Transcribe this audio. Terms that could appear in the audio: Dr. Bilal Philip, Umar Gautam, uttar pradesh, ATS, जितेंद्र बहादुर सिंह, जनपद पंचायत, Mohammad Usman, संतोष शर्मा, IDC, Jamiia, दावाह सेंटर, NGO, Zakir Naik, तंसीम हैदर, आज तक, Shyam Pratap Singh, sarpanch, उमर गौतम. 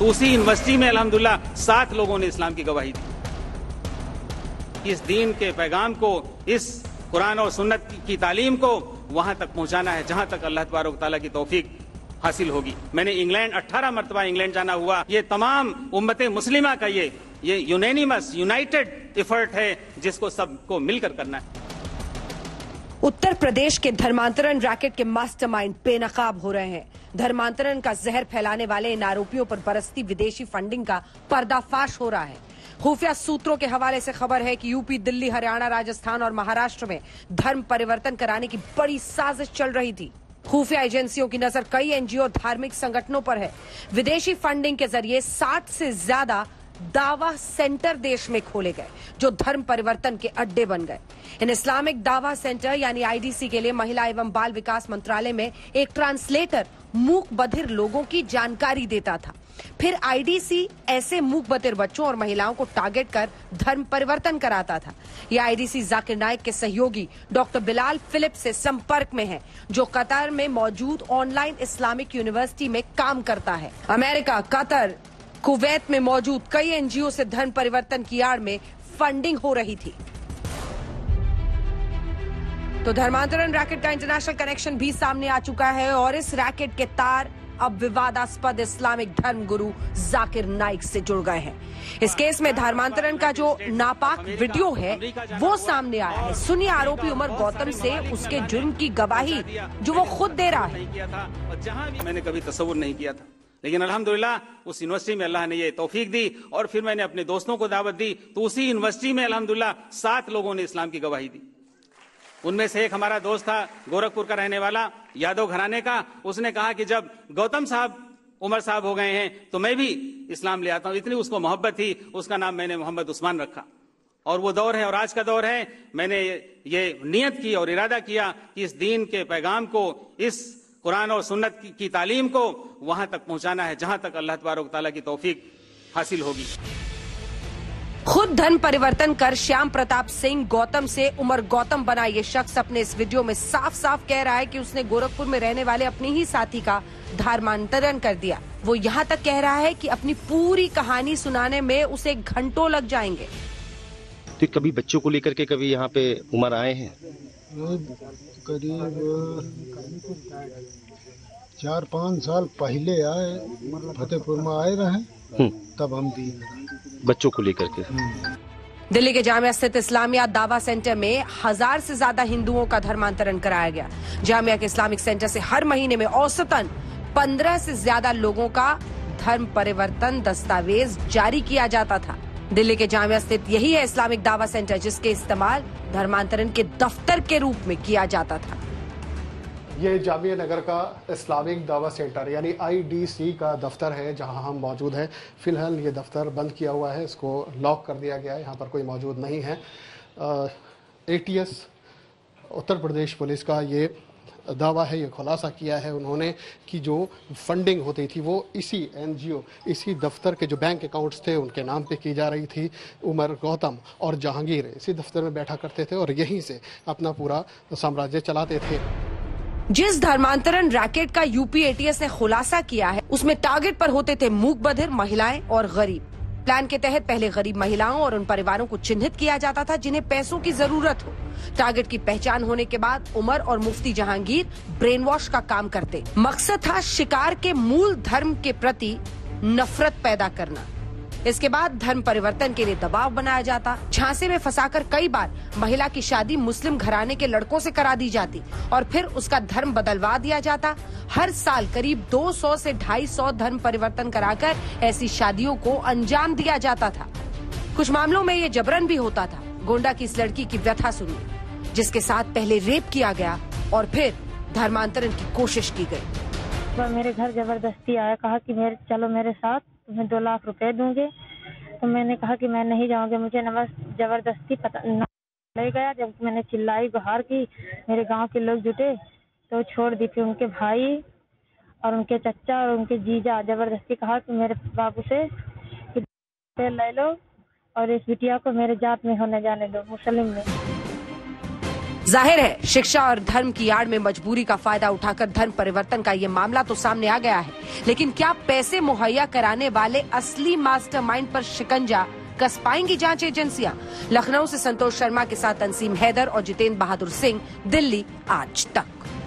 तो उसी यूनिवर्सिटी में अल्हम्दुलिल्लाह 7 लोगों ने इस्लाम की गवाही दी। इस दीन के पैगाम को, इस कुरान और सुन्नत की तालीम को वहां तक पहुंचाना है जहां तक अल्लाह तबारक व तआला की तौफीक हासिल होगी। मैंने इंग्लैंड 18 मरतबा इंग्लैंड जाना हुआ। ये तमाम उम्मत मुस्लिमा का ये यूनैनिमस यूनाइटेड एफर्ट है जिसको सबको मिलकर करना है। उत्तर प्रदेश के धर्मांतरण रैकेट के मास्टरमाइंड बेनकाब हो रहे हैं। धर्मांतरण का जहर फैलाने वाले इन आरोपियों पर बरसती विदेशी फंडिंग का पर्दाफाश हो रहा है। खुफिया सूत्रों के हवाले से खबर है कि यूपी, दिल्ली, हरियाणा, राजस्थान और महाराष्ट्र में धर्म परिवर्तन कराने की बड़ी साजिश चल रही थी। खुफिया एजेंसियों की नजर कई एनजीओ और धार्मिक संगठनों पर है। विदेशी फंडिंग के जरिए 60 से ज्यादा दावा सेंटर देश में खोले गए जो धर्म परिवर्तन के अड्डे बन गए। इन इस्लामिक दावा सेंटर यानी आईडीसी के लिए महिला एवं बाल विकास मंत्रालय में एक ट्रांसलेटर मूक बधिर लोगों की जानकारी देता था। फिर आईडीसी ऐसे मूक बधिर बच्चों और महिलाओं को टारगेट कर धर्म परिवर्तन कराता था। यह आईडीसी जाकिर नाइक के सहयोगी डॉक्टर बिलाल फिलिप से संपर्क में है जो कतर में मौजूद ऑनलाइन इस्लामिक यूनिवर्सिटी में काम करता है। अमेरिका, कतर, कुवैत में मौजूद कई एनजीओ से धर्म परिवर्तन की आड़ में फंडिंग हो रही थी। तो धर्मांतरण रैकेट का इंटरनेशनल कनेक्शन भी सामने आ चुका है और इस रैकेट के तार अब विवादास्पद इस्लामिक धर्म गुरु जाकिर नाइक से जुड़ गए हैं। इस केस में धर्मांतरण का जो नापाक वीडियो है वो सामने आया है। सुनिए आरोपी उमर गौतम से उसके जुर्म की गवाही जो वो खुद दे रहा है। मैंने कभी तसव्वुर नहीं किया था, लेकिन अल्हम्दुलिल्लाह उस यूनिवर्सिटी में अल्लाह ने ये तौफीक दी और फिर मैंने अपने दोस्तों को दावत दी तो उसी यूनिवर्सिटी में अल्हम्दुलिल्लाह 7 लोगों ने इस्लाम की गवाही दी। उनमें से एक हमारा दोस्त था, गोरखपुर का रहने वाला, यादव घराने का। उसने कहा कि जब गौतम साहब उमर साहब हो गए हैं तो मैं भी इस्लाम ले आता हूँ। इतनी उसको मोहब्बत थी। उसका नाम मैंने मोहम्मद उस्मान रखा। और वो दौर है और आज का दौर है। मैंने ये नियत की और इरादा किया कि इस दीन के पैगाम को, इस कुरान और सुन्नत की तालीम को वहां तक पहुंचाना है जहां तक अल्लाह तबारक व तआला की तौफीक हासिल होगी। खुद धर्म परिवर्तन कर श्याम प्रताप सिंह गौतम से उमर गौतम बना ये शख्स अपने इस वीडियो में साफ साफ कह रहा है कि उसने गोरखपुर में रहने वाले अपनी ही साथी का धर्मांतरण कर दिया। वो यहाँ तक कह रहा है कि अपनी पूरी कहानी सुनाने में उसे घंटों लग जाएंगे। तो कभी बच्चों को लेकर के कभी यहाँ पे उमर आए हैं? करीब 4-5 साल पहले आए, फतेहपुर में आए रहे, तब हम दिए बच्चों को लेकर के। दिल्ली के जामिया स्थित इस्लामिया दावा सेंटर में 1000 से ज्यादा हिंदुओं का धर्मांतरण कराया गया। जामिया के इस्लामिक सेंटर से हर महीने में औसतन 15 से ज्यादा लोगों का धर्म परिवर्तन दस्तावेज जारी किया जाता था। दिल्ली के जामिया स्थित यही है इस्लामिक दावा सेंटर जिसके इस्तेमाल धर्मांतरण के दफ्तर के रूप में किया जाता था। ये जामिया नगर का इस्लामिक दावा सेंटर यानी आईडीसी का दफ्तर है जहां हम मौजूद हैं। फिलहाल ये दफ्तर बंद किया हुआ है, इसको लॉक कर दिया गया है, यहां पर कोई मौजूद नहीं है। एटीएस उत्तर प्रदेश पुलिस का ये दावा है, ये खुलासा किया है उन्होंने कि जो फंडिंग होती थी वो इसी एनजीओ, इसी दफ्तर के जो बैंक अकाउंट्स थे उनके नाम पे की जा रही थी। उमर गौतम और जहांगीर इसी दफ्तर में बैठा करते थे और यहीं से अपना पूरा साम्राज्य चलाते थे। जिस धर्मांतरण रैकेट का यूपी एटीएस ने खुलासा किया है उसमें टारगेट पर होते थे मूक बधिर, महिलाएं और गरीब। प्लान के तहत पहले गरीब महिलाओं और उन परिवारों को चिन्हित किया जाता था जिन्हें पैसों की जरूरत हो। टारगेट की पहचान होने के बाद उमर और मुफ्ती जहांगीर ब्रेन वॉश का काम करते। मकसद था शिकार के मूल धर्म के प्रति नफरत पैदा करना। इसके बाद धर्म परिवर्तन के लिए दबाव बनाया जाता। झांसे में फंसाकर कई बार महिला की शादी मुस्लिम घराने के लड़कों से करा दी जाती और फिर उसका धर्म बदलवा दिया जाता। हर साल करीब 200 से 250 धर्म परिवर्तन कराकर ऐसी शादियों को अंजाम दिया जाता था। कुछ मामलों में ये जबरन भी होता था। गोंडा की इस लड़की की व्यथा सुनिए जिसके साथ पहले रेप किया गया और फिर धर्मांतरण की कोशिश की गयी। तो मेरे घर जबरदस्ती आया, कहा कि चलो मेरे साथ, तुम्हें 2 लाख रुपए दूंगे। तो मैंने कहा कि मैं नहीं जाऊंगी, मुझे नमस जबरदस्ती पता ले गया। जब मैंने चिल्लाई गुहार की, मेरे गांव के लोग जुटे तो छोड़ दी। फिर उनके भाई और उनके चचा और उनके जीजा जबरदस्ती कहा कि मेरे बाबू से ले लो और इस बिटिया को मेरे जात में होने जाने दो, मुस्लिम में। जाहिर है शिक्षा और धर्म की आड़ में मजबूरी का फायदा उठाकर धर्म परिवर्तन का ये मामला तो सामने आ गया है, लेकिन क्या पैसे मुहैया कराने वाले असली मास्टरमाइंड पर शिकंजा कस पाएंगी जांच एजेंसियां? लखनऊ से संतोष शर्मा के साथ तंसीम हैदर और जितेंद्र बहादुर सिंह, दिल्ली आज तक।